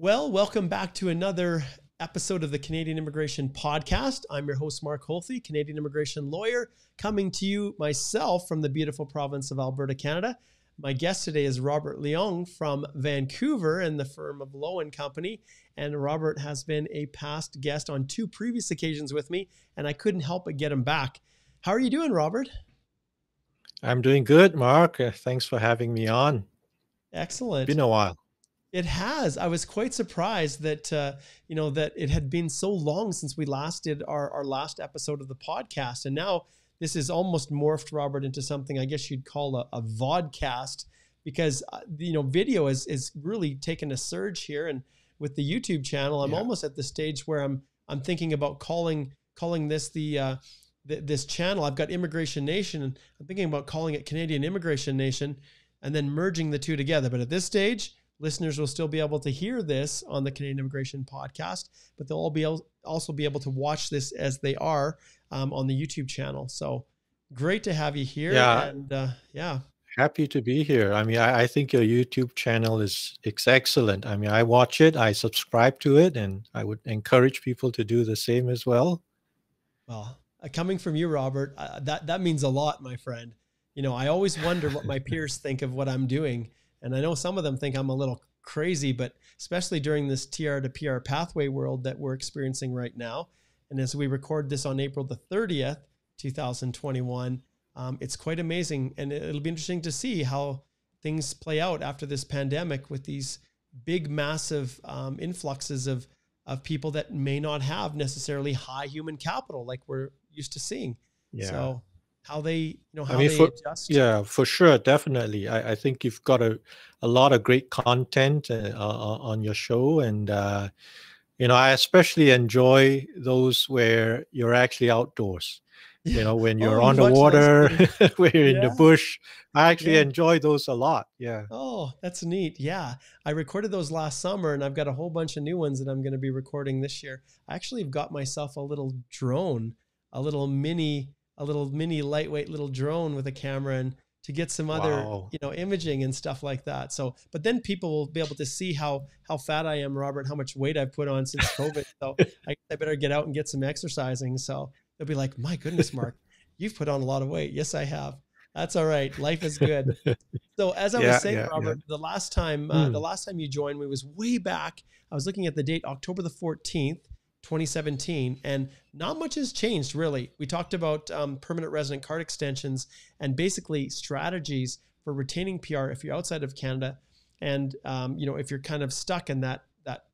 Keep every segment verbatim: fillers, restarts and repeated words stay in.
Well, welcome back to another episode of the Canadian Immigration Podcast. I'm your host, Mark Holthy, Canadian immigration lawyer, coming to you myself from the beautiful province of Alberta, Canada. My guest today is Robert Leong from Vancouver and the firm of Lowen Company. And Robert has been a past guest on two previous occasions with me, and I couldn't help but get him back. How are you doing, Robert? I'm doing good, Mark. Thanks for having me on. Excellent. It's been a while. It has. I was quite surprised that, uh, you know, that it had been so long since we last did our, our last episode of the podcast. And now this is almost morphed, Robert, into something I guess you'd call a, a vodcast, because, uh, you know, video is, is really taken a surge here. And with the YouTube channel, I'm yeah. almost at the stage where I'm, I'm thinking about calling, calling this the, uh, th this channel. I've got Immigration Nation, and I'm thinking about calling it Canadian Immigration Nation and then merging the two together. But at this stage, listeners will still be able to hear this on the Canadian Immigration Podcast, but they'll all be able, also be able to watch this as they are um, on the YouTube channel. So great to have you here. Yeah. And, uh, yeah. Happy to be here. I mean, I, I think your YouTube channel is it's excellent. I mean, I watch it, I subscribe to it, and I would encourage people to do the same as well. Well, uh, coming from you, Robert, uh, that, that means a lot, my friend. You know, I always wonder what my peers think of what I'm doing. And I know some of them think I'm a little crazy, but especially during this T R to P R pathway world that we're experiencing right now. And as we record this on April the thirtieth, two thousand twenty-one, um, it's quite amazing. And it'll be interesting to see how things play out after this pandemic with these big, massive um, influxes of, of people that may not have necessarily high human capital like we're used to seeing. Yeah. So how they, you know, how I mean, they for, adjust. Yeah, for sure. Definitely. I, I think you've got a, a lot of great content uh, on your show. And, uh, you know, I especially enjoy those where you're actually outdoors, yeah. you know, when you're oh, on the water, when you're yeah. in the bush. I actually yeah. enjoy those a lot. Yeah. Oh, that's neat. Yeah. I recorded those last summer, and I've got a whole bunch of new ones that I'm going to be recording this year. I actually have got myself a little drone, a little mini a little mini lightweight little drone with a camera, and to get some other, wow. you know, imaging and stuff like that. So, but then people will be able to see how, how fat I am, Robert, how much weight I've put on since COVID. So I, I better get out and get some exercising. So they'll be like, my goodness, Mark, you've put on a lot of weight. Yes, I have. That's all right. Life is good. So as I yeah, was saying, yeah, Robert, yeah. the last time, uh, mm. the last time you joined me was way back. I was looking at the date, October the fourteenth, twenty seventeen, and not much has changed, really. We talked about um, permanent resident card extensions and basically strategies for retaining P R if you're outside of Canada. And, um, you know, if you're kind of stuck in that, that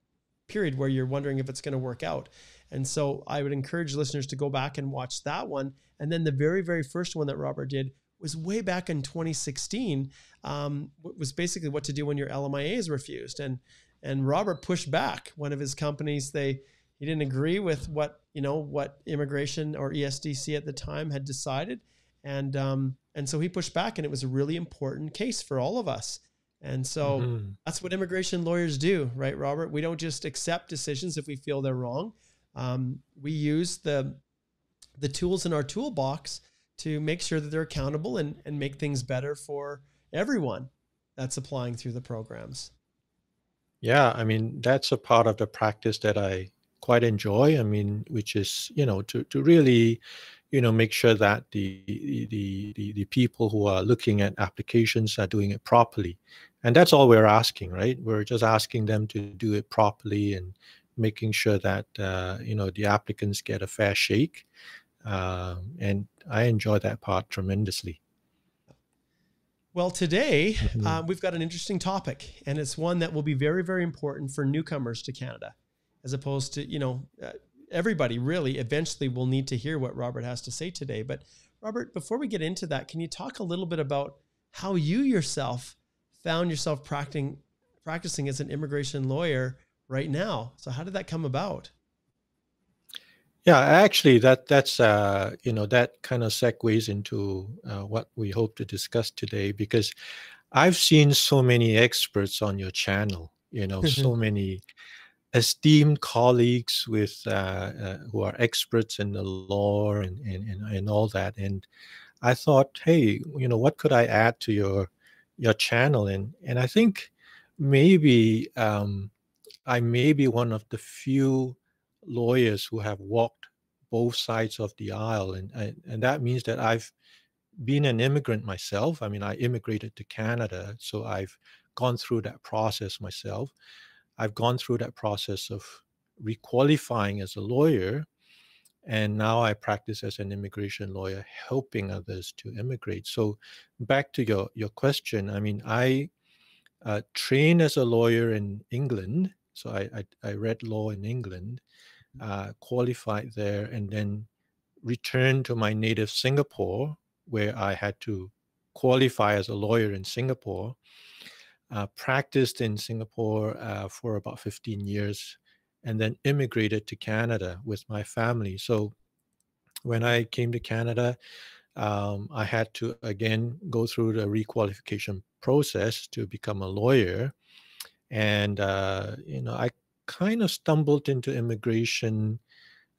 period where you're wondering if it's going to work out. And so I would encourage listeners to go back and watch that one. And then the very, very first one that Robert did was way back in twenty sixteen, um, was basically what to do when your L M I A is refused. And, and Robert pushed back one of his companies. They, He didn't agree with what, you know, what immigration or E S D C at the time had decided. And, um, and so he pushed back, and it was a really important case for all of us. And so mm-hmm. that's what immigration lawyers do, right, Robert? We don't just accept decisions if we feel they're wrong. Um, we use the, the tools in our toolbox to make sure that they're accountable and, and make things better for everyone that's applying through the programs. Yeah. I mean, that's a part of the practice that I quite enjoy, I mean, which is, you know, to, to really, you know, make sure that the, the, the, the people who are looking at applications are doing it properly. And that's all we're asking, right? We're just asking them to do it properly and making sure that, uh, you know, the applicants get a fair shake. Uh, and I enjoy that part tremendously. Well, today mm-hmm. uh, we've got an interesting topic, and it's one that will be very, very important for newcomers to Canada. As opposed to, you know, uh, everybody really eventually will need to hear what Robert has to say today. But Robert, before we get into that, can you talk a little bit about how you yourself found yourself practicing, practicing as an immigration lawyer right now? So how did that come about? Yeah, actually, that that's, uh, you know, that kind of segues into uh, what we hope to discuss today, because I've seen so many experts on your channel, you know, so many esteemed colleagues with uh, uh, who are experts in the law and, and, and, and all that. And I thought, hey, you know, what could I add to your your channel? And, and I think maybe um, I may be one of the few lawyers who have walked both sides of the aisle. And, and, and that means that I've been an immigrant myself. I mean, I immigrated to Canada, so I've gone through that process myself. I've gone through that process of requalifying as a lawyer, and now I practice as an immigration lawyer, helping others to immigrate. So back to your, your question, I mean, I uh, trained as a lawyer in England. So I, I, I read law in England, uh, qualified there, and then returned to my native Singapore, where I had to qualify as a lawyer in Singapore, uh, practiced in Singapore uh, for about fifteen years, and then immigrated to Canada with my family. So when I came to Canada, um, I had to, again, go through the requalification process to become a lawyer. And, uh, you know, I kind of stumbled into immigration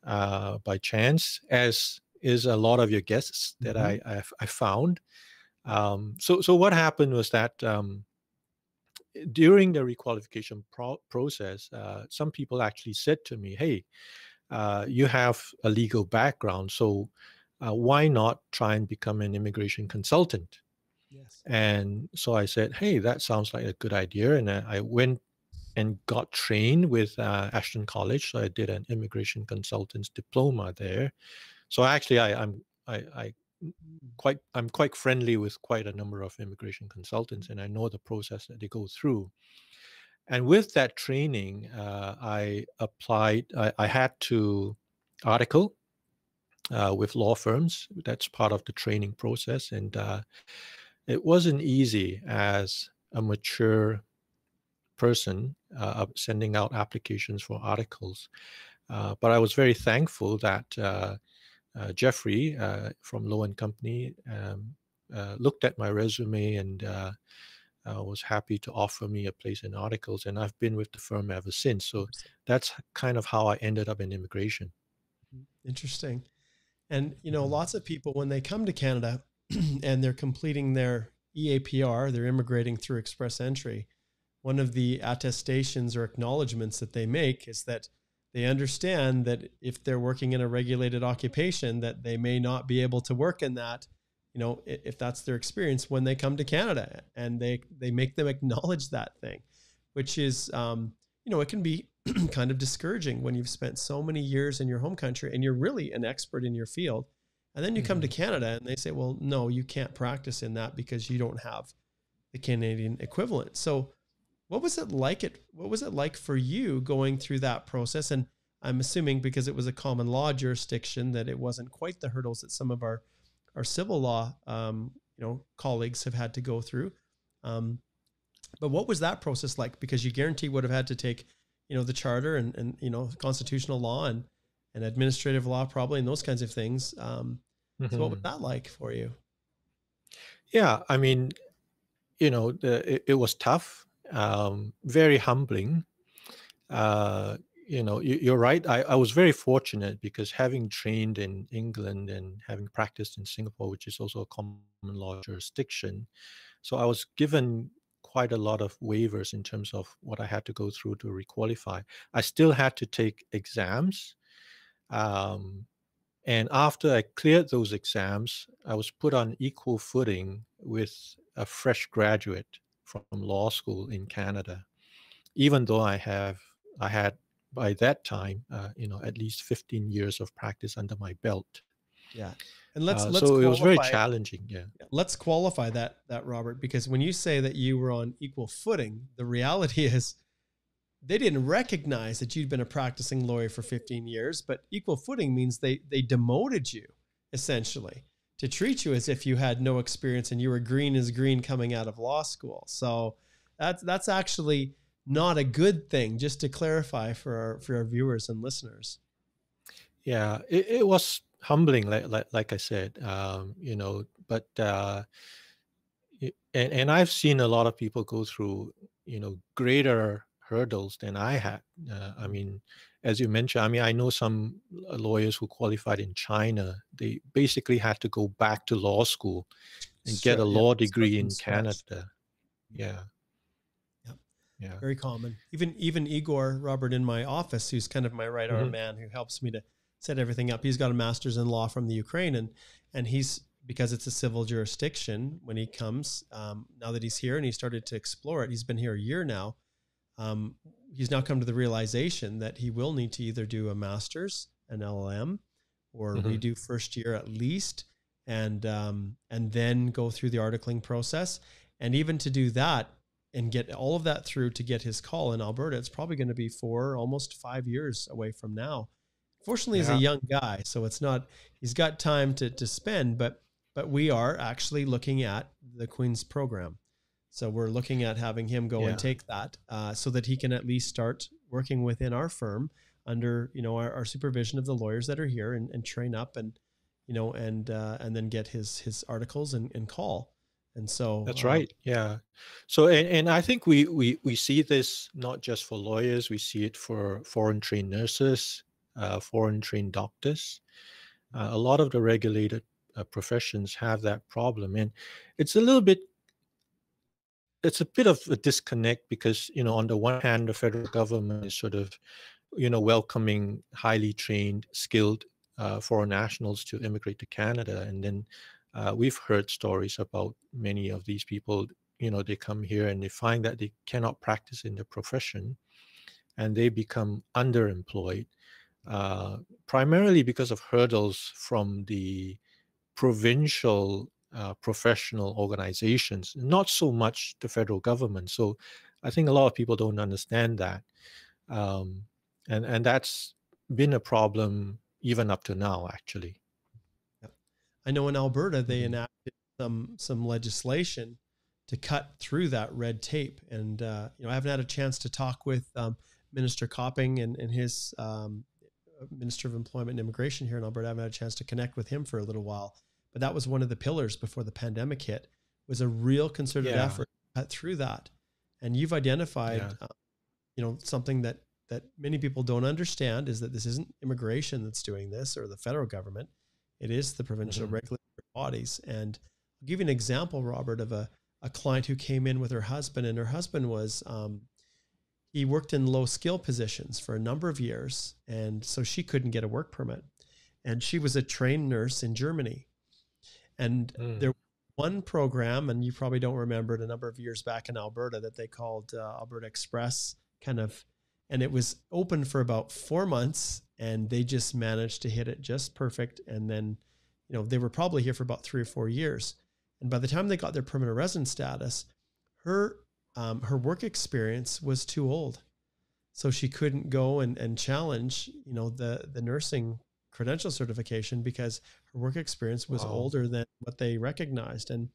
uh, by chance, as is a lot of your guests that mm-hmm. I, I, I found. Um, so, so what happened was that um, during the requalification pro process, uh, some people actually said to me, hey, uh, you have a legal background, so uh, why not try and become an immigration consultant? Yes. And so I said, hey, that sounds like a good idea. And I, I went and got trained with uh, Ashton College. So I did an immigration consultant's diploma there. So actually, I, I'm I, I quite I'm quite friendly with quite a number of immigration consultants, and I know the process that they go through. And with that training, uh, I applied. I, I had to article uh, with law firms. That's part of the training process, and uh, it wasn't easy as a mature person uh, sending out applications for articles. Uh, but I was very thankful that uh, uh, Jeffrey uh, from Lowen Company um, uh, looked at my resume and uh, uh, was happy to offer me a place in articles. And I've been with the firm ever since. So that's kind of how I ended up in immigration. Interesting. And, you know, lots of people, when they come to Canada, and they're completing their E A P R, they're immigrating through Express Entry, one of the attestations or acknowledgements that they make is that they understand that if they're working in a regulated occupation, that they may not be able to work in that, you know, if that's their experience when they come to Canada, and they, they make them acknowledge that thing, which is, um, you know, it can be kind of discouraging when you've spent so many years in your home country and you're really an expert in your field. And then you come to Canada and they say, well, no, you can't practice in that because you don't have the Canadian equivalent. So what was it like it? What was it like for you going through that process? And I'm assuming because it was a common law jurisdiction that it wasn't quite the hurdles that some of our, our civil law, um, you know, colleagues have had to go through. Um, but what was that process like? Because you guarantee would have had to take, you know, the charter and, and, you know, constitutional law and, and administrative law probably, and those kinds of things. Um, So what was that like for you? Yeah, I mean, you know, the, it, it was tough, um, very humbling. Uh, you know, you, you're right. I, I was very fortunate because having trained in England and having practiced in Singapore, which is also a common law jurisdiction, so I was given quite a lot of waivers in terms of what I had to go through to requalify. I still had to take exams. Um, And after I cleared those exams, I was put on equal footing with a fresh graduate from law school in Canada, even though I have, I had by that time, uh, you know, at least fifteen years of practice under my belt. Yeah, and let's, uh, let's so qualify. It was very challenging. Yeah, let's qualify that that Robert, because when you say that you were on equal footing, the reality is, they didn't recognize that you'd been a practicing lawyer for fifteen years, but equal footing means they, they demoted you essentially to treat you as if you had no experience and you were green as green coming out of law school. So that's, that's actually not a good thing, just to clarify for our, for our viewers and listeners. Yeah, it, it was humbling, like, like, like I said, um, you know, but, uh, it, and, and I've seen a lot of people go through, you know, greater hurdles than I had. Uh, I mean, as you mentioned, I mean, I know some lawyers who qualified in China, they basically had to go back to law school and so, get a yeah, law degree in Canada. Yeah. yeah. Yeah. Very common. Even even Igor, Robert, in my office, who's kind of my right arm mm-hmm. man, who helps me to set everything up. He's got a master's in law from the Ukraine, and and he's, because it's a civil jurisdiction, when he comes, um, now that he's here and he started to explore it, he's been here a year now. Um, he's now come to the realization that he will need to either do a master's, an L L M, or mm-hmm. redo first year at least, and um, and then go through the articling process. And even to do that and get all of that through to get his call in Alberta, it's probably going to be four, almost five years away from now. Fortunately, yeah. he's a young guy, so it's not, he's got time to, to spend, but but we are actually looking at the Queen's program. So we're looking at having him go yeah. and take that uh, so that he can at least start working within our firm under, you know, our, our supervision of the lawyers that are here, and, and train up, and, you know, and uh, and then get his his articles and, and call. And so that's um, right. Yeah. So and, and I think we, we we see this not just for lawyers, we see it for foreign trained nurses, uh, foreign trained doctors. Uh, a lot of the regulated uh, professions have that problem, and it's a little bit, it's a bit of a disconnect, because, you know, on the one hand, the federal government is sort of, you know, welcoming highly trained, skilled uh, foreign nationals to immigrate to Canada, and then Uh, we've heard stories about many of these people, you know, they come here and they find that they cannot practice in their profession, and they become underemployed, uh, primarily because of hurdles from the provincial uh, professional organizations, not so much the federal government. So I think a lot of people don't understand that. Um, and, and that's been a problem even up to now, actually. I know in Alberta, they enacted some some legislation to cut through that red tape. And, uh, you know, I haven't had a chance to talk with um, Minister Copping and, and his um, Minister of Employment and Immigration here in Alberta. I haven't had a chance to connect with him for a little while. But that was one of the pillars before the pandemic hit, was a real concerted yeah. effort to cut through that. And you've identified, yeah. uh, you know, something that, that many people don't understand is that this isn't immigration that's doing this, or the federal government. It is the provincial mm-hmm. regulatory bodies. And I'll give you an example, Robert, of a, a client who came in with her husband, and her husband was, um, he worked in low skill positions for a number of years. And so she couldn't get a work permit, and she was a trained nurse in Germany. And mm. there was one program, and you probably don't remember it, a number of years back in Alberta, that they called uh, Alberta Express, kind of, and it was open for about four months. And they just managed to hit it just perfect. And then, you know, they were probably here for about three or four years. And by the time they got their permanent resident status, her um, her work experience was too old. So she couldn't go and, and challenge, you know, the, the nursing credential certification, because her work experience was wow. older than what they recognized. And,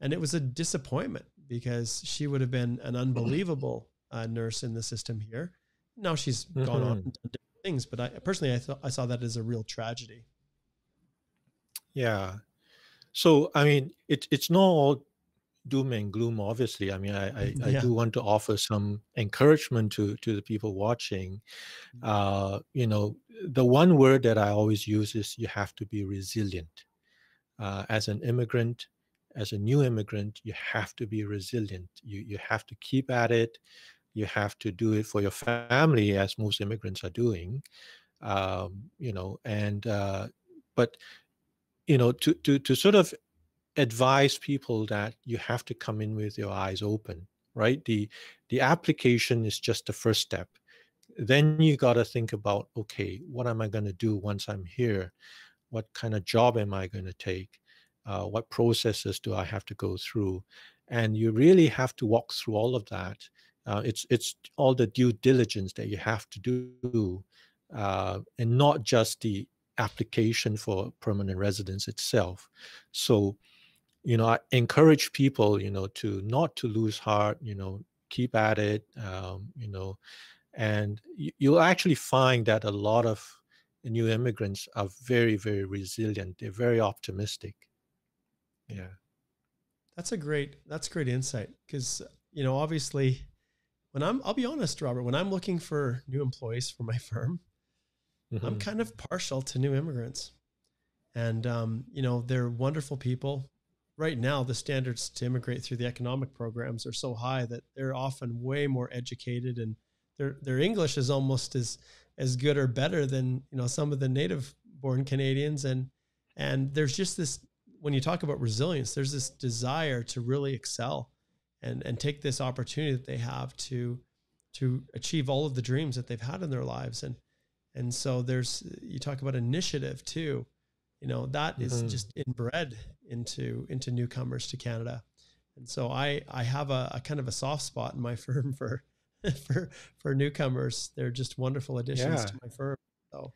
and it was a disappointment, because she would have been an unbelievable uh, nurse in the system here. Now she's mm-hmm. gone on and done different things, but I personally, I thought I saw that as a real tragedy. Yeah. So, I mean, it, it's not all doom and gloom, obviously. I mean, I, I, yeah. I do want to offer some encouragement to, to the people watching. Uh, you know, the one word that I always use is you have to be resilient. Uh, as an immigrant, as a new immigrant, you have to be resilient. You, you have to keep at it. You have to do it for your family, as most immigrants are doing, um, you know, and, uh, but, you know, to, to, to sort of advise people that you have to come in with your eyes open, right? The, the application is just the first step. Then you got to think about, okay, what am I going to do once I'm here? What kind of job am I going to take? Uh, what processes do I have to go through? And you really have to walk through all of that. Uh, it's it's all the due diligence that you have to do, uh, and not just the application for permanent residence itself. So, you know, I encourage people, you know, to not to lose heart, you know, keep at it, um, you know, and you, you'll actually find that a lot of new immigrants are very, very resilient. They're very optimistic. Yeah. That's a great, that's great insight, because, you know, obviously, when I'm, I'll be honest, Robert, when I'm looking for new employees for my firm, mm-hmm. I'm kind of partial to new immigrants. And, um, you know, they're wonderful people. right now the standards to immigrate through the economic programs are so high that they're often way more educated, and their their English is almost as as good or better than, you know, some of the native born Canadians. And and there's just this, when you talk about resilience, there's this desire to really excel and and take this opportunity that they have to to achieve all of the dreams that they've had in their lives. And and so there's, you talk about initiative too, you know, that is mm-hmm. just inbred into into newcomers to Canada. And so I I have a, a kind of a soft spot in my firm for for for newcomers. They're just wonderful additions yeah. to my firm. So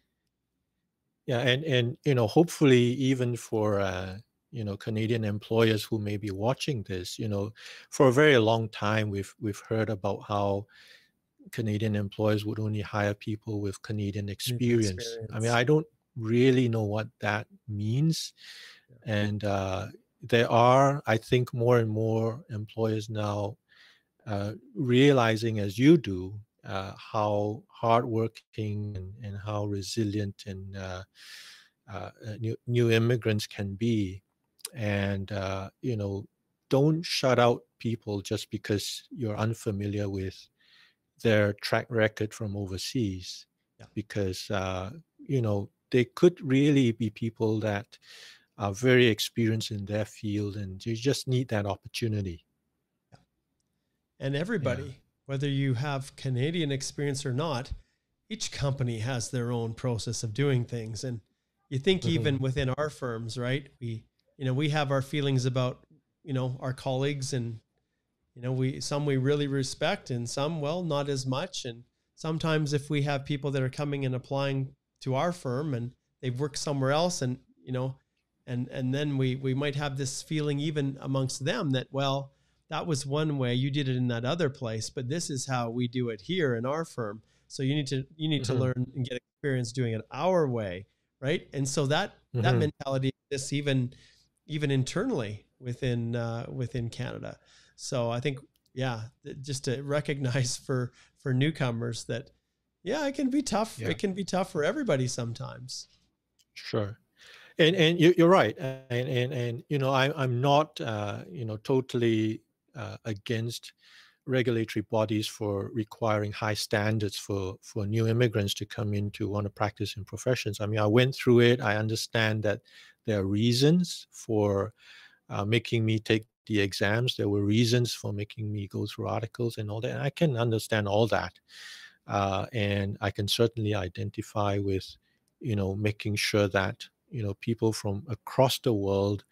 yeah, and and you know, hopefully even for uh, you know, Canadian employers who may be watching this, you know, for a very long time we've we've heard about how Canadian employers would only hire people with Canadian experience. experience. I mean, I don't really know what that means. Yeah. And uh, there are, I think, more and more employers now uh, realizing, as you do, uh, how hardworking and, and how resilient and uh, uh, new, new immigrants can be. And, uh, you know, don't shut out people just because you're unfamiliar with their track record from overseas, yeah. because, uh, you know, they could really be people that are very experienced in their field, and you just need that opportunity. Yeah. And everybody, yeah. whether you have Canadian experience or not, each company has their own process of doing things. And you think mm-hmm. even within our firms, right, we, you know, we have our feelings about, you know, our colleagues, and, you know, we, some we really respect, and some, well, not as much. And sometimes if we have people that are coming and applying to our firm and they've worked somewhere else, and, you know, and, and then we, we might have this feeling even amongst them that, well, that was one way you did it in that other place, but this is how we do it here in our firm. So you need to, you need mm-hmm. to learn and get experience doing it our way. Right. And so that, mm-hmm. that mentality exists even, even internally within, uh, within Canada. So I think, yeah, just to recognize for, for newcomers that, yeah, it can be tough. Yeah. It can be tough for everybody sometimes. Sure. And, and you're right. And, and, and, you know, I, I'm not, uh, you know, totally uh, against regulatory bodies for requiring high standards for, for new immigrants to come in to want to practice in professions. I mean, I went through it. I understand that there are reasons for uh, making me take the exams. There were reasons for making me go through articles and all that. And I can understand all that. Uh, and I can certainly identify with, you know, making sure that, you know, people from across the world,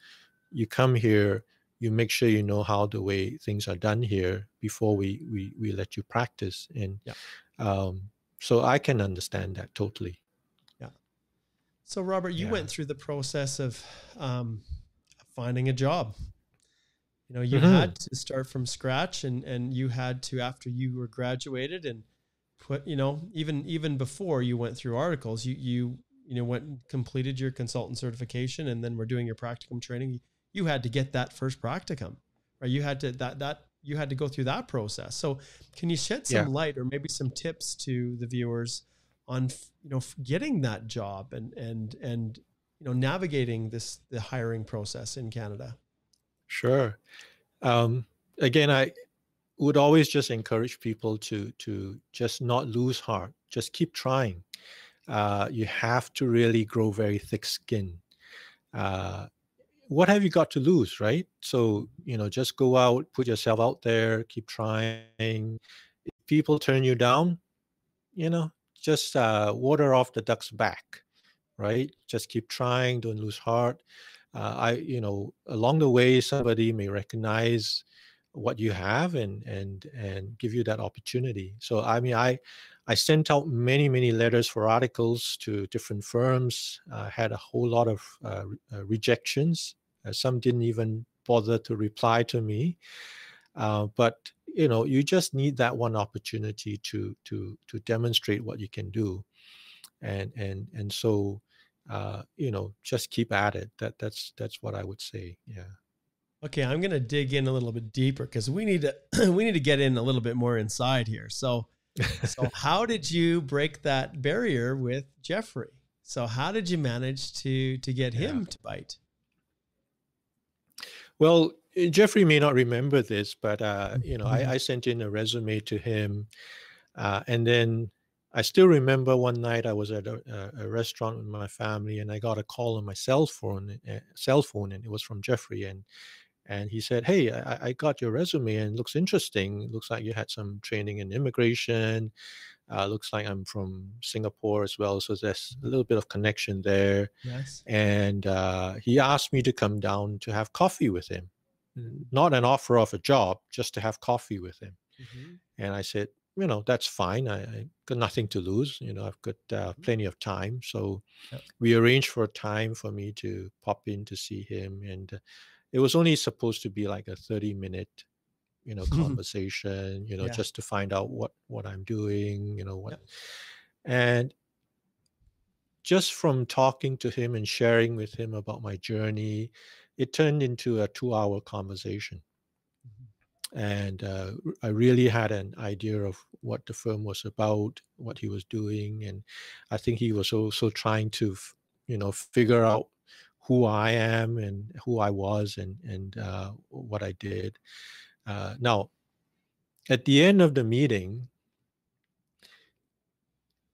you come here, you make sure you know how the way things are done here before we, we, we let you practice. And yeah. um, so I can understand that totally. Yeah. So Robert, you yeah. went through the process of um, finding a job. You know, you mm-hmm. had to start from scratch, and, and you had to, after you were graduated and put, you know, even, even before you went through articles, you, you, you know, went and completed your consultant certification, and then we're doing your practicum training. You had to get that first practicum, right? You had to, that, that you had to go through that process. So can you shed some yeah. light, or maybe some tips to the viewers on, you know, getting that job and, and, and, you know, navigating this, the hiring process in Canada? Sure. Um, again, I would always just encourage people to to just not lose heart. Just keep trying. Uh, you have to really grow very thick skin. Uh, what have you got to lose, right? So, you know, just go out, put yourself out there, keep trying. If people turn you down, you know, just uh, water off the duck's back, right? Just keep trying. Don't lose heart. Uh, I, you know, along the way, somebody may recognize what you have and and and give you that opportunity. So I mean, I I sent out many many letters for articles to different firms. I uh, had a whole lot of uh, uh, rejections. Uh, some didn't even bother to reply to me. Uh, but you know, you just need that one opportunity to to to demonstrate what you can do, and and and so. Uh, you know, just keep at it. That that's, that's what I would say. Yeah. Okay. I'm going to dig in a little bit deeper, cause we need to, we need to get in a little bit more inside here. So, so how did you break that barrier with Jeffrey? So how did you manage to, to get yeah. him to bite? Well, Jeffrey may not remember this, but uh, you know, mm-hmm. I, I sent in a resume to him, uh, and then I still remember one night I was at a, a restaurant with my family, and I got a call on my cell phone, uh, cell phone, and it was from Jeffrey, and and he said, "Hey, I, I got your resume, and it looks interesting. It looks like you had some training in immigration. Uh, looks like I'm from Singapore as well, so there's a little bit of connection there." Yes. And uh, he asked me to come down to have coffee with him. Not an offer of a job, just to have coffee with him. Mm-hmm. And I said, you know, that's fine. I, I got nothing to lose. You know, I've got uh, plenty of time. So yep. we arranged for a time for me to pop in to see him. And uh, it was only supposed to be like a thirty minute, you know, conversation, you know, yeah. just to find out what, what I'm doing, you know, what. Yep. And just from talking to him and sharing with him about my journey, it turned into a two hour conversation. Mm-hmm. And uh, I really had an idea of what the firm was about, what he was doing. And I think he was also trying to, you know, figure out who I am and who I was and, and uh, what I did. Uh, now, at the end of the meeting,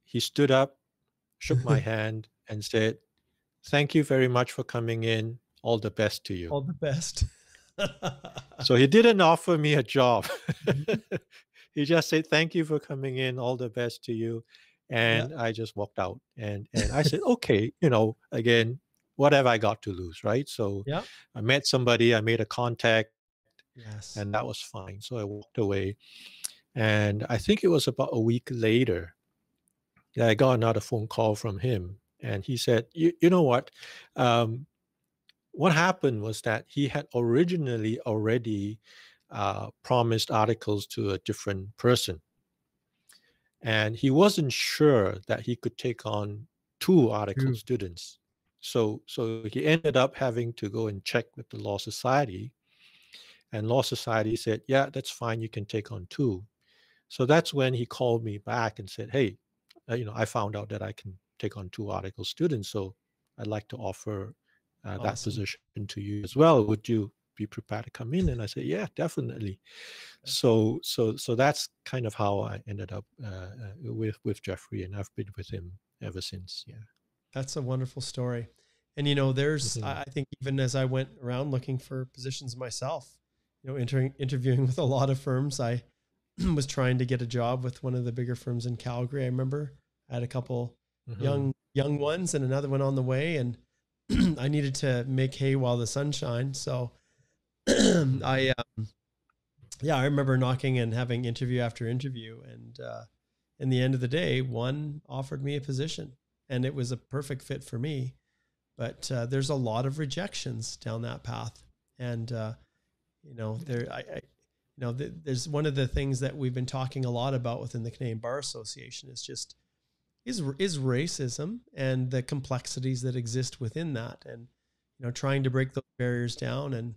he stood up, shook my hand and said, "Thank you very much for coming in. All the best to you." All the best. So he didn't offer me a job. He just said, "Thank you for coming in. All the best to you." And yeah. I just walked out. And, and I said, okay, you know, again, what have I got to lose, right? So yeah. I met somebody, I made a contact, yes. and that was fine. So I walked away. And I think it was about a week later that I got another phone call from him. And he said, you, you know what? Um, What happened was that he had originally already uh, promised articles to a different person. And he wasn't sure that he could take on two article mm. students. So, so he ended up having to go and check with the Law Society. And Law Society said, yeah, that's fine. You can take on two. So that's when he called me back and said, hey, uh, you know, I found out that I can take on two article students. So I'd like to offer Uh, awesome. that position to you as well. Would you be prepared to come in? And I said, yeah, definitely. Okay. So, so, so that's kind of how I ended up uh, with with Jeffrey, and I've been with him ever since. Yeah, that's a wonderful story. And you know, there's, mm-hmm. I, I think even as I went around looking for positions myself, you know, entering interviewing with a lot of firms, I was trying to get a job with one of the bigger firms in Calgary. I remember I had a couple mm-hmm. young young ones and another one on the way, and I needed to make hay while the sun shined. So I, um, yeah, I remember knocking and having interview after interview. And, uh, in the end of the day, one offered me a position and it was a perfect fit for me, but, uh, there's a lot of rejections down that path. And, uh, you know, there, I, I you know, th there's one of the things that we've been talking a lot about within the Canadian Bar Association is just Is, is racism and the complexities that exist within that, and you know, trying to break those barriers down. And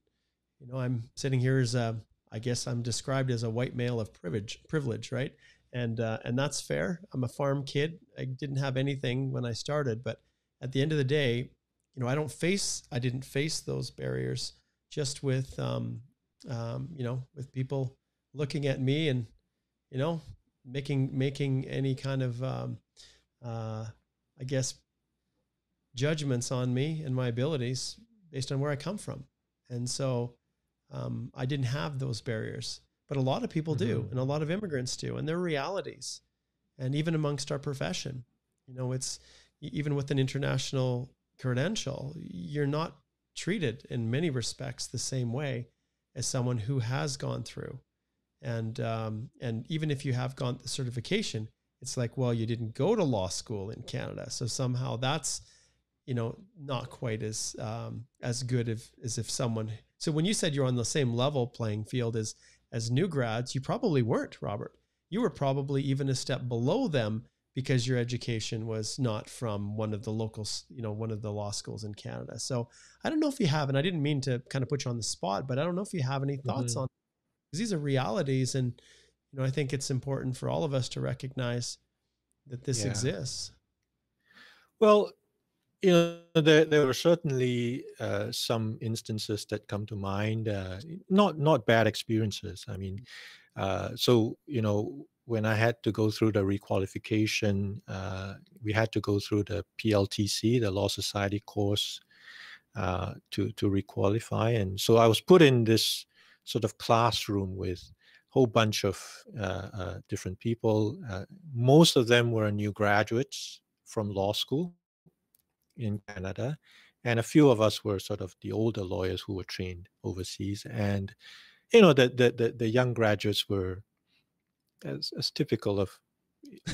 you know, I'm sitting here as a, I guess I'm described as a white male of privilege, privilege, right? And uh, and that's fair. I'm a farm kid. I didn't have anything when I started, but at the end of the day, you know, I don't face, I didn't face those barriers just with, um, um, you know, with people looking at me and you know, making making any kind of um, Uh, I guess, judgments on me and my abilities based on where I come from. And so um, I didn't have those barriers, but a lot of people mm-hmm. do, and a lot of immigrants do, and their realities. And even amongst our profession, you know, it's even with an international credential, you're not treated in many respects the same way as someone who has gone through. And, um, and even if you have gone the certification, it's like, well, you didn't go to law school in Canada. So somehow that's, you know, not quite as, um, as good if, as if someone, so when you said you're on the same level playing field as, as new grads, you probably weren't, Robert. You were probably even a step below them because your education was not from one of the local, you know, one of the law schools in Canada. So I don't know if you have, and I didn't mean to kind of put you on the spot, but I don't know if you have any thoughts mm-hmm. on, because these are realities. And you know, I think it's important for all of us to recognize that this yeah. exists. Well, You know, there, there were certainly uh, some instances that come to mind, uh, not not bad experiences. I mean, uh, so, you know, when I had to go through the requalification, uh, we had to go through the P L T C, the Law Society course, uh, to, to requalify. And so I was put in this sort of classroom with a whole bunch of uh, uh, different people. Uh, most of them were new graduates from law school in Canada, and a few of us were sort of the older lawyers who were trained overseas. And you know, the the the, the young graduates were as, as typical of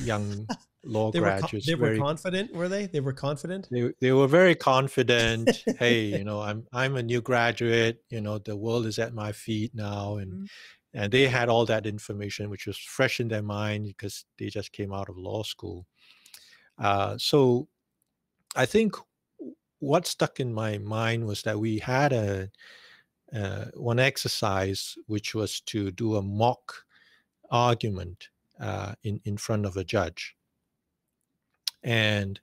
young law they graduates. Were they very, were confident, were they? They were confident. They they were very confident. Hey, you know, I'm I'm a new graduate. You know, the world is at my feet now, and mm-hmm. and they had all that information, which was fresh in their mind because they just came out of law school. Uh, so. I think what stuck in my mind was that we had a uh, one exercise, which was to do a mock argument uh, in, in front of a judge. And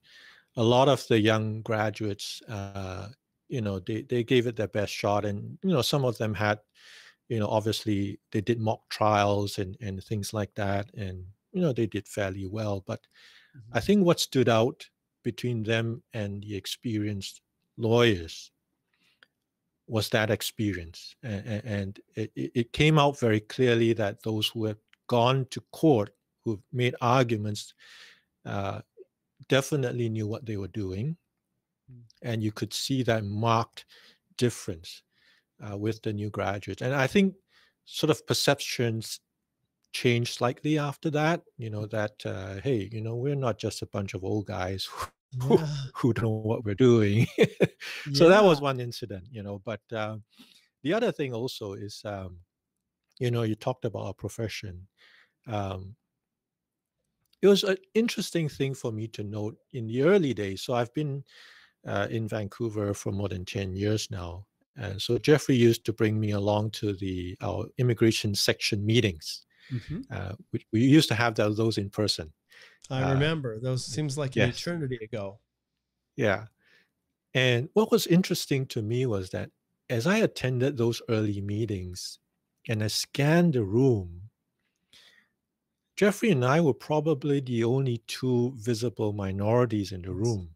a lot of the young graduates, uh, you know, they, they gave it their best shot. And, you know, some of them had, you know, obviously they did mock trials and, and things like that. And, you know, they did fairly well. But mm-hmm. I think what stood out between them and the experienced lawyers was that experience. And, and it, it came out very clearly that those who have gone to court, who've made arguments, uh, definitely knew what they were doing. And you could see that marked difference uh, with the new graduates. And I think sort of perceptions changed slightly after that, you know, that, uh, hey, you know, we're not just a bunch of old guys who, yeah. who don't know what we're doing. So yeah. that was one incident, you know. But um, the other thing also is, um, you know, you talked about our profession. Um, it was an interesting thing for me to note in the early days. So I've been uh, in Vancouver for more than ten years now. And so Jeffrey used to bring me along to the our immigration section meetings. Mm-hmm. uh, we, we used to have those, those in person. I uh, remember those. Seems like an yes. eternity ago. Yeah. And what was interesting to me was that as I attended those early meetings and I scanned the room, Jeffrey and I were probably the only two visible minorities in the room,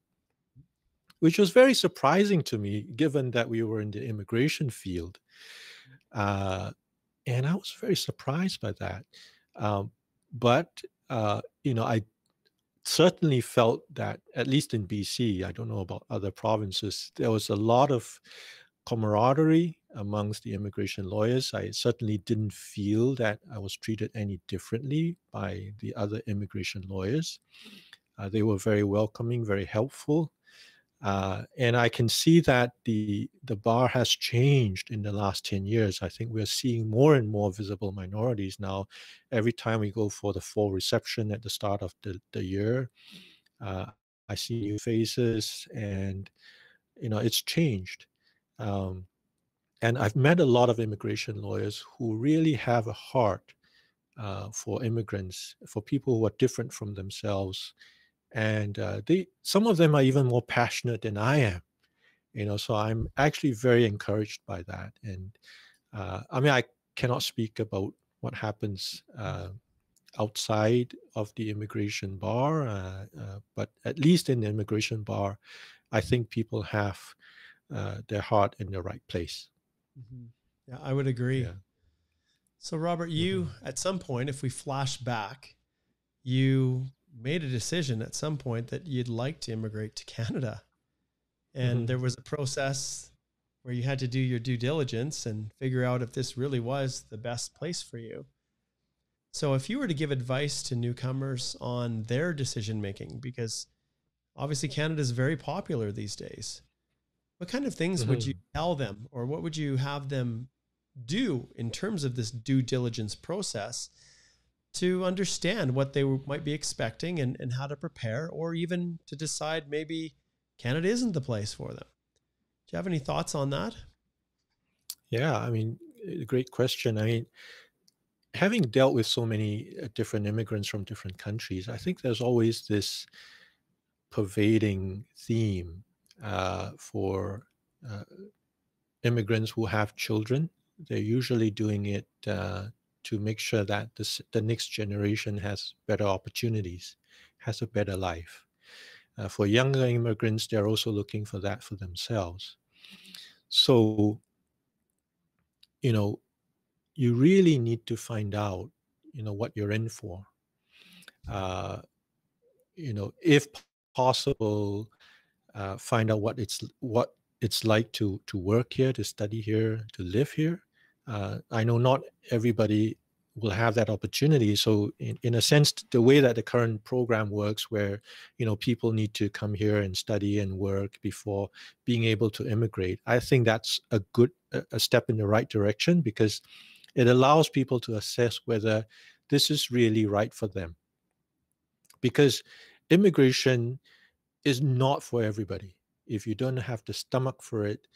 which was very surprising to me, given that we were in the immigration field. Uh, And I was very surprised by that. Um, but, uh, you know, I certainly felt that, at least in B C, I don't know about other provinces, there was a lot of camaraderie amongst the immigration lawyers. I certainly didn't feel that I was treated any differently by the other immigration lawyers. Uh, they were very welcoming, very helpful. Uh, and I can see that the the bar has changed in the last ten years. I think we're seeing more and more visible minorities now. Every time we go for the fall reception at the start of the, the year, uh, I see new faces, and, you know, it's changed. Um, and I've met a lot of immigration lawyers who really have a heart uh, for immigrants, for people who are different from themselves. And uh, they, some of them are even more passionate than I am, you know, so I'm actually very encouraged by that. And uh, I mean, I cannot speak about what happens uh, outside of the immigration bar, uh, uh, but at least in the immigration bar, I think people have uh, their heart in the right place. Mm-hmm. Yeah, I would agree. Yeah. So Robert, you, mm-hmm. at some point, if we flash back, you made a decision at some point that you'd like to immigrate to Canada. And mm-hmm. there was a process where you had to do your due diligence and figure out if this really was the best place for you. So if you were to give advice to newcomers on their decision-making, because obviously Canada is very popular these days, what kind of things mm-hmm. would you tell them, or what would you have them do in terms of this due diligence process to understand what they might be expecting and, and how to prepare, or even to decide maybe Canada isn't the place for them? Do you have any thoughts on that? Yeah, I mean, great question. I mean, having dealt with so many different immigrants from different countries, I think there's always this pervading theme uh, for uh, immigrants who have children. They're usually doing it uh, to make sure that this, the next generation has better opportunities, has a better life. Uh, for younger immigrants, they're also looking for that for themselves. So, you know, you really need to find out, you know, what you're in for. Uh, you know, if possible, uh, find out what it's what it's like to to work here, to study here, to live here. Uh, I know not everybody will have that opportunity. So in, in a sense, the way that the current program works, where, you know, people need to come here and study and work before being able to immigrate, I think that's a good a step in the right direction, because it allows people to assess whether this is really right for them. Because immigration is not for everybody. If you don't have the stomach for it,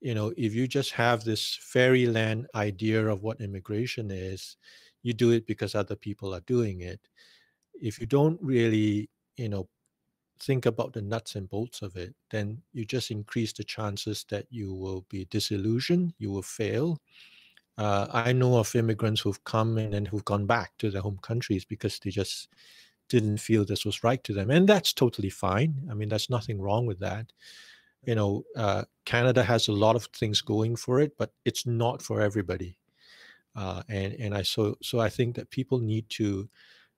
you know, if you just have this fairyland idea of what immigration is, you do it because other people are doing it. If you don't really, you know, think about the nuts and bolts of it, then you just increase the chances that you will be disillusioned, you will fail. Uh, I know of immigrants who've come in and who've gone back to their home countries because they just didn't feel this was right to them. And that's totally fine. I mean, there's nothing wrong with that. You know, uh, Canada has a lot of things going for it, but it's not for everybody. Uh, and and I so so I think that people need to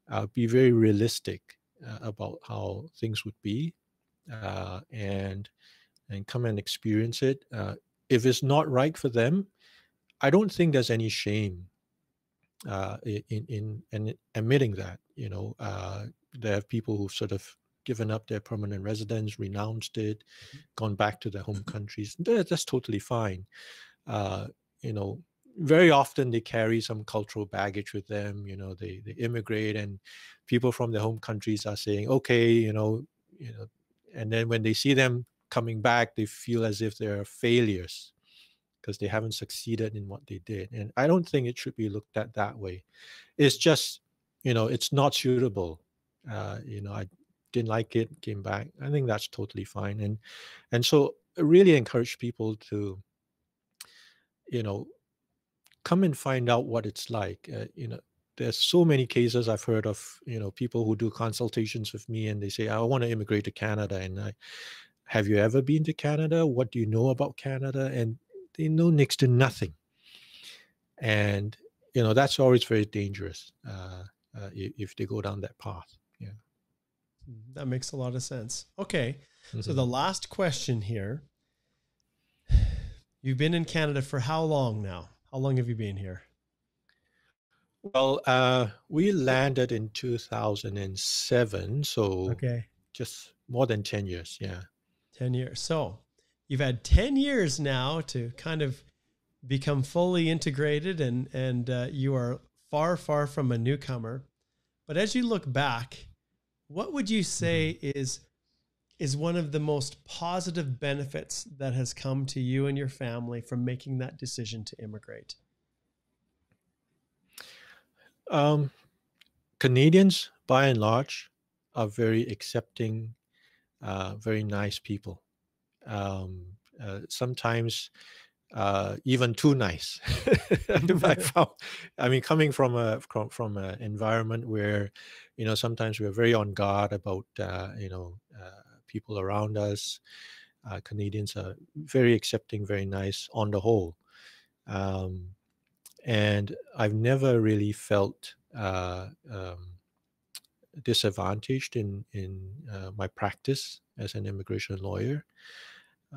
uh, be very realistic uh, about how things would be, uh, and and come and experience it. Uh, if it's not right for them, I don't think there's any shame uh, in in in admitting that. You know, uh, there are people who sort of given up their permanent residence, renounced it, gone back to their home countries. That's totally fine. Uh, you know, very often they carry some cultural baggage with them. You know, they they immigrate, and people from their home countries are saying, okay, you know, you know, and then when they see them coming back, they feel as if they're failures because they haven't succeeded in what they did. And I don't think it should be looked at that way. It's just, you know, it's not suitable. Uh, you know, I didn't like it, came back. I think that's totally fine. And and so I really encourage people to, you know, come and find out what it's like. Uh, you know, there's so many cases I've heard of, you know, people who do consultations with me and they say, I want to immigrate to Canada. And I, have you ever been to Canada? What do you know about Canada? And they know next to nothing. And, you know, that's always very dangerous uh, uh, if they go down that path. Yeah. That makes a lot of sense. Okay. Mm-hmm. So the last question here, you've been in Canada for how long now? How long have you been here? Well, uh, we landed in two thousand seven. So okay, just more than ten years. Yeah. ten years. So you've had ten years now to kind of become fully integrated, and, and, uh, you are far, far from a newcomer, but as you look back, what would you say mm-hmm. is, is one of the most positive benefits that has come to you and your family from making that decision to immigrate? Um, Canadians, by and large, are very accepting, uh, very nice people. Um, uh, sometimes uh, even too nice. I, found, I mean, coming from a from, from an environment where, you know, sometimes we're very on guard about, uh, you know, uh, people around us. Uh, Canadians are very accepting, very nice on the whole. Um, and I've never really felt uh, um, disadvantaged in, in uh, my practice as an immigration lawyer.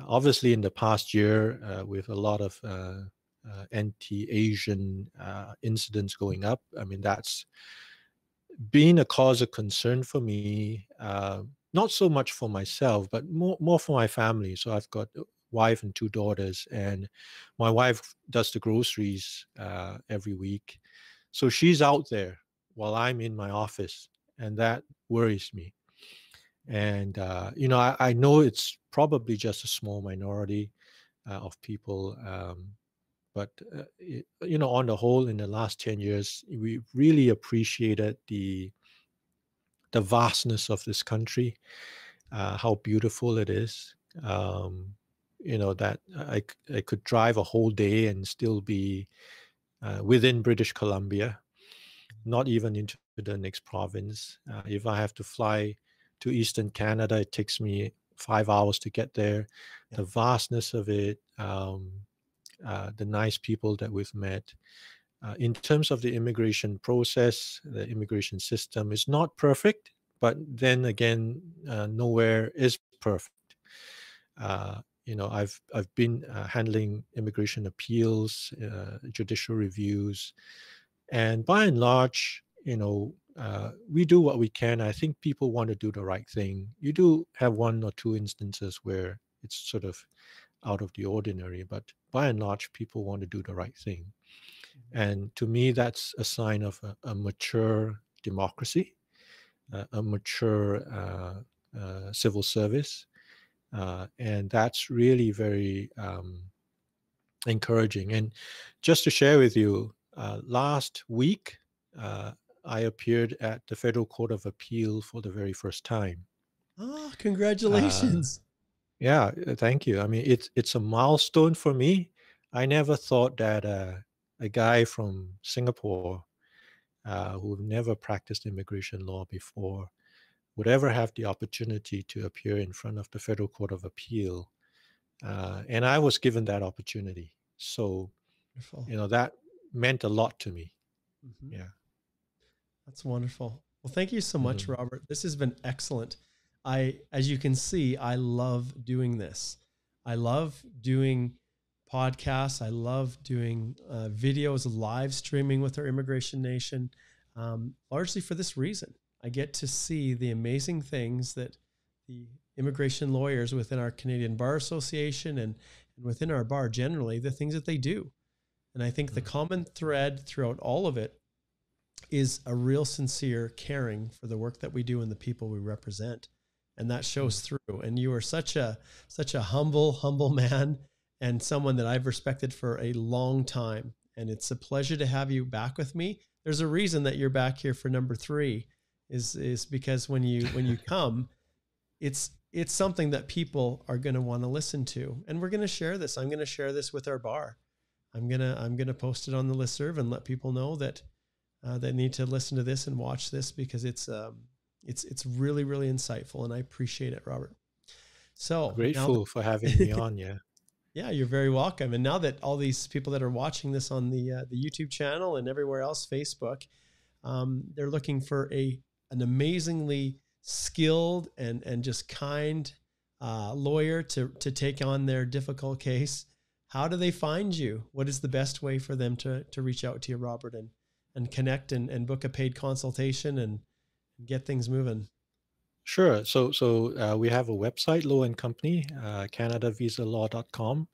Obviously, in the past year, uh, with a lot of uh, uh, anti-Asian uh, incidents going up, I mean, that's been a cause of concern for me, uh, not so much for myself, but more, more for my family. So I've got a wife and two daughters, and my wife does the groceries uh, every week. So she's out there while I'm in my office, and that worries me. And, uh, you know, I, I know it's probably just a small minority uh, of people. Um, but, uh, it, you know, on the whole, in the last ten years, we really appreciated the, the vastness of this country, uh, how beautiful it is, um, you know, that I, I could drive a whole day and still be uh, within British Columbia, not even into the next province. Uh, if I have to fly to Eastern Canada, it takes me five hours to get there. Yeah. The vastness of it, um, uh, the nice people that we've met. Uh, in terms of the immigration process, the immigration system is not perfect, but then again, uh, nowhere is perfect. Uh, you know, I've I've been uh, handling immigration appeals, uh, judicial reviews, and by and large, you know, uh, we do what we can. I think people want to do the right thing. You do have one or two instances where it's sort of out of the ordinary, but by and large, people want to do the right thing. And to me, that's a sign of a, a mature democracy, uh, a mature uh, uh, civil service. Uh, and that's really very um, encouraging. And just to share with you, uh, last week, uh, I appeared at the Federal Court of Appeal for the very first time. Oh, congratulations. Uh, yeah, thank you. I mean, it's, it's a milestone for me. I never thought that uh, a guy from Singapore uh, who never practiced immigration law before would ever have the opportunity to appear in front of the Federal Court of Appeal. Uh, and I was given that opportunity. So, wonderful. You know, that meant a lot to me. Mm-hmm. Yeah. That's wonderful. Well, thank you so much, mm-hmm. Robert. This has been excellent. I, as you can see, I love doing this. I love doing podcasts. I love doing uh, videos, live streaming with our Immigration Nation, um, largely for this reason. I get to see the amazing things that the immigration lawyers within our Canadian Bar Association and, and within our bar generally, the things that they do. And I think the common thread throughout all of it is a real sincere caring for the work that we do and the people we represent. And that shows through. And you are such a, such a humble, humble man, and someone that I've respected for a long time. And it's a pleasure to have you back with me. There's a reason that you're back here for number three is, is because when you, when you come, it's, it's something that people are going to want to listen to. And we're going to share this. I'm going to share this with our bar. I'm going to, I'm going to post it on the listserv and let people know that uh, they need to listen to this and watch this, because it's, um, it's, it's really, really insightful. And I appreciate it, Robert. So grateful for having me on. Yeah. Yeah, you're very welcome. And now that all these people that are watching this on the uh, the YouTube channel and everywhere else, Facebook, um, they're looking for a an amazingly skilled and and just kind uh, lawyer to to take on their difficult case. How do they find you? What is the best way for them to to reach out to you, Robert, and and connect and and book a paid consultation and get things moving? Sure. So, so uh, we have a website, Lowen Company, uh, Canada Visa Law dot com.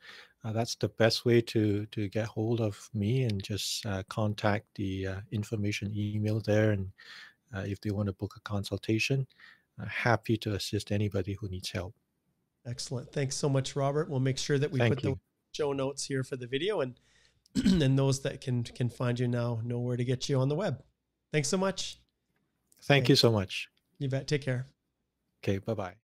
Uh, that's the best way to to get hold of me, and just uh, contact the uh, information email there. And uh, if they want to book a consultation, uh, happy to assist anybody who needs help. Excellent. Thanks so much, Robert. We'll make sure that we Thank put you. the show notes here for the video, and and those that can can find you now know where to get you on the web. Thanks so much. Thank okay. you so much. You bet. Take care. Okay, bye-bye.